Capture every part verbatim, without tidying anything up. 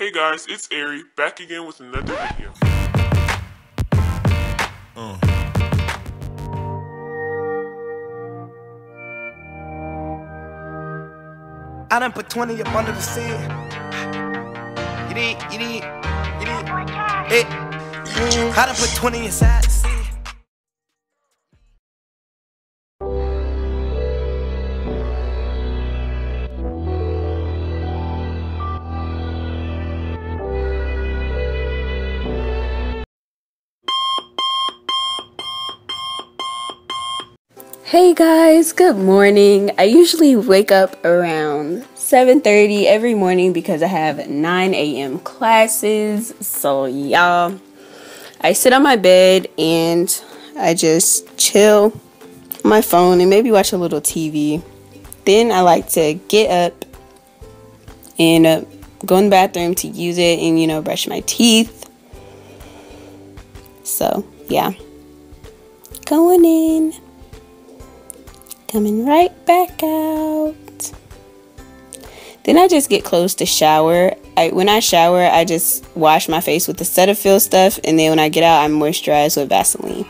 Hey guys, it's Ari, back again with another video. Uh. I done put twenty up under the seat. You did, you did, you did. Hey, I done put twenty inside the seat. Hey guys, good morning. I usually wake up around seven thirty every morning because I have nine A M classes. So y'all, I sit on my bed and I just chill on my phone and maybe watch a little T V. Then I like to get up and uh, go in the bathroom to use it and, you know, brush my teeth. So yeah, going in. Coming right back out. Then I just get close to shower. I, when I shower, I just wash my face with the Cetaphil stuff, and then when I get out, I moisturize with Vaseline.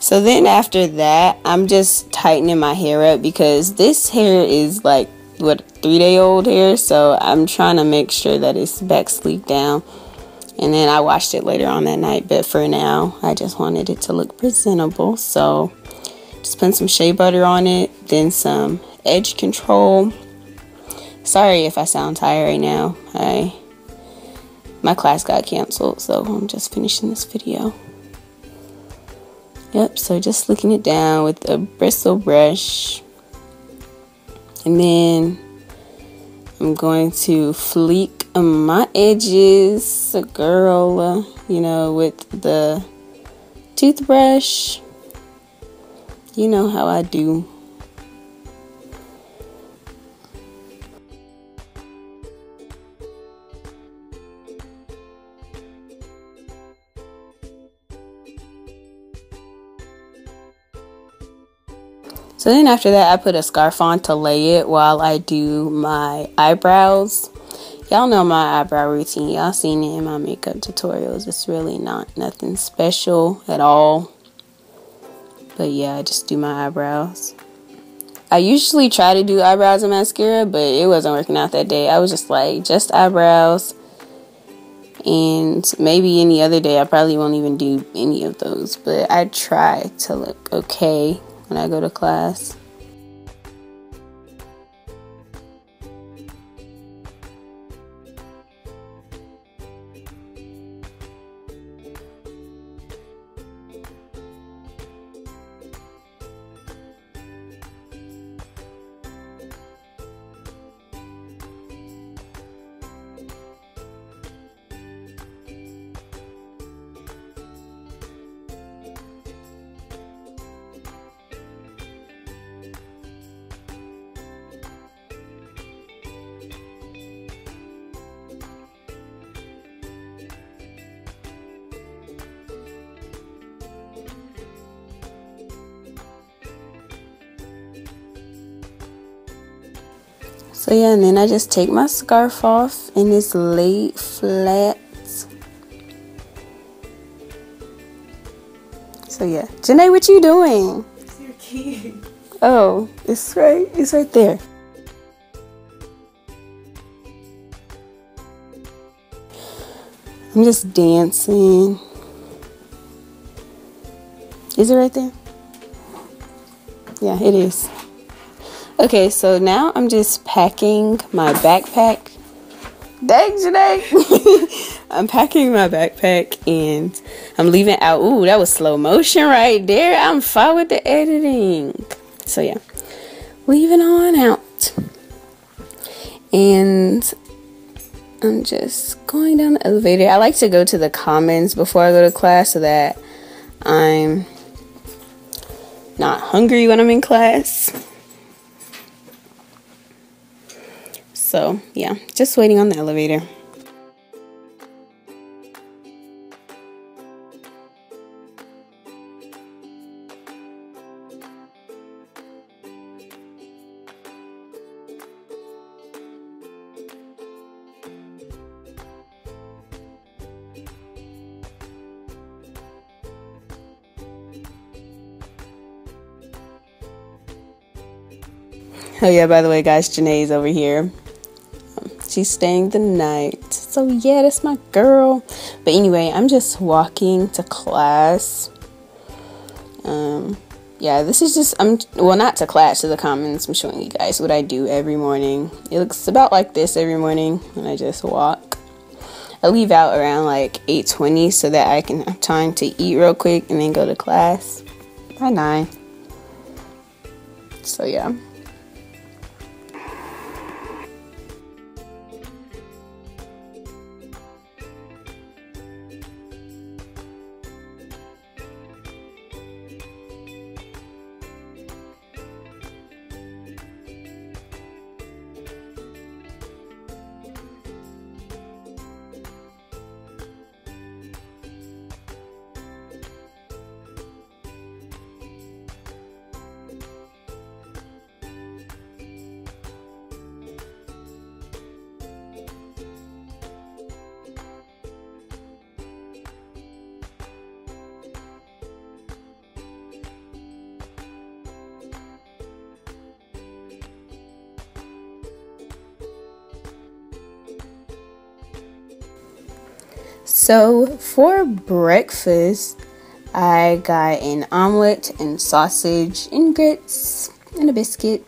So then after that, I'm just tightening my hair up because this hair is like, what, three-day-old hair, so I'm trying to make sure that it's back sleek down. And then I washed it later on that night, but for now, I just wanted it to look presentable. So just put some shea butter on it, then some edge control. Sorry if I sound tired right now. I my class got canceled, so I'm just finishing this video. Yep, so just slicking it down with a bristle brush. And then I'm going to fleek my edges, girl, you know, with the toothbrush. You know how I do. So then after that, I put a scarf on to lay it while I do my eyebrows. Y'all know my eyebrow routine. Y'all seen it in my makeup tutorials. It's really not nothing special at all. But yeah, I just do my eyebrows. I usually try to do eyebrows and mascara, but it wasn't working out that day. I was just like, just eyebrows. And maybe any other day, I probably won't even do any of those. But I try to look okay when I go to class. So yeah, and then I just take my scarf off and it's laid flat. So yeah. Janae, what you doing? It's your key. Oh, it's right, it's right there. I'm just dancing. Is it right there? Yeah, it is. Okay, so now I'm just packing my backpack. Dang, Janae! I'm packing my backpack and I'm leaving out. Ooh, that was slow motion right there. I'm fine with the editing. So yeah, leaving on out. And I'm just going down the elevator. I like to go to the commons before I go to class so that I'm not hungry when I'm in class. So yeah, just waiting on the elevator. Oh yeah, by the way, guys, Janae's over here. She's staying the night. So yeah, that's my girl. But anyway, I'm just walking to class. Um, yeah, this is just, I'm, well, not to class, to the commons. I'm showing you guys what I do every morning. It looks about like this every morning when I just walk. I leave out around like eight twenty so that I can have time to eat real quick and then go to class by nine. So yeah. So for breakfast, I got an omelet and sausage and grits and a biscuit.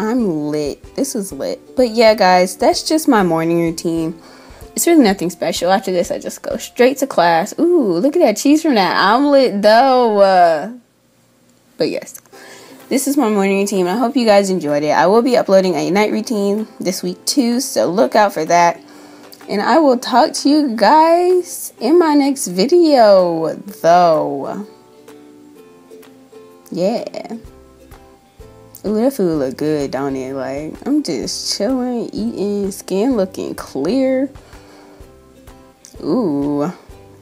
I'm lit. This was lit. But yeah, guys, that's just my morning routine. It's really nothing special. After this, I just go straight to class. Ooh, look at that cheese from that omelet, though. Uh, but yes, this is my morning routine. I hope you guys enjoyed it. I will be uploading a night routine this week, too, so look out for that. And I will talk to you guys in my next video, though. Yeah. Ooh, that food look good, don't it? Like, I'm just chilling, eating, skin looking clear. Ooh.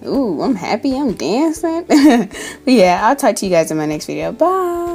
Ooh, I'm happy, I'm dancing. But yeah, I'll talk to you guys in my next video. Bye.